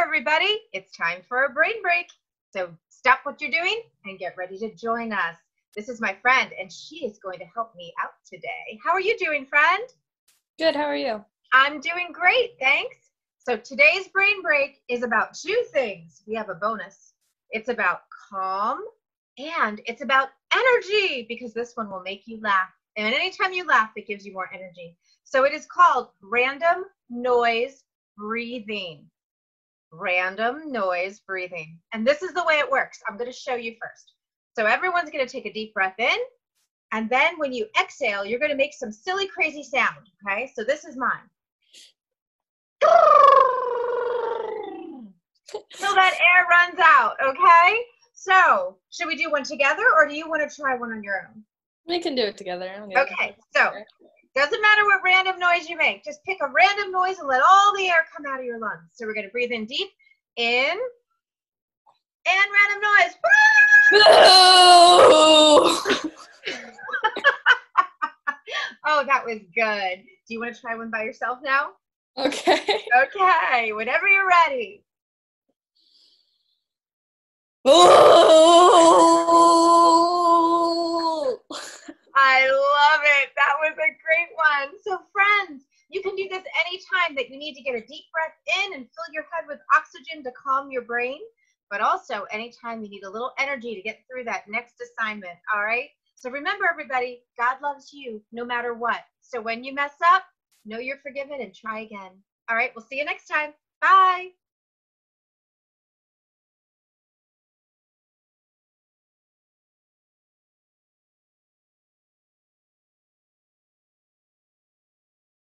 there, everybody. It's time for a brain break. So stop what you're doing and get ready to join us. This is my friend, and she is going to help me out today. How are you doing, friend? Good. How are you? I'm doing great. Thanks. So today's brain break is about two things. We have a bonus. It's about calm, and it's about energy, because this one will make you laugh. And anytime you laugh, it gives you more energy. So it is called random noise breathing. Random noise breathing. And this is the way it works. I'm going to show you first. So everyone's going to take a deep breath in. And then when you exhale, you're going to make some silly, crazy sound. Okay? So this is mine. So that air runs out. Okay? So should we do one together, or do you want to try one on your own? We can do it together. Okay. So doesn't matter what random noise you make. Just pick a random noise and let all the air come out of your lungs. So we're going to breathe in deep. In. And random noise. No! Oh, that was good. Do you want to try one by yourself now? Okay. Okay, whenever you're ready. Oh! I love it. That was a great one. So friends, you can do this anytime that you need to get a deep breath in and fill your head with oxygen to calm your brain, but also anytime you need a little energy to get through that next assignment, all right? So remember, everybody, God loves you no matter what. So when you mess up, know you're forgiven and try again. All right, we'll see you next time. Bye.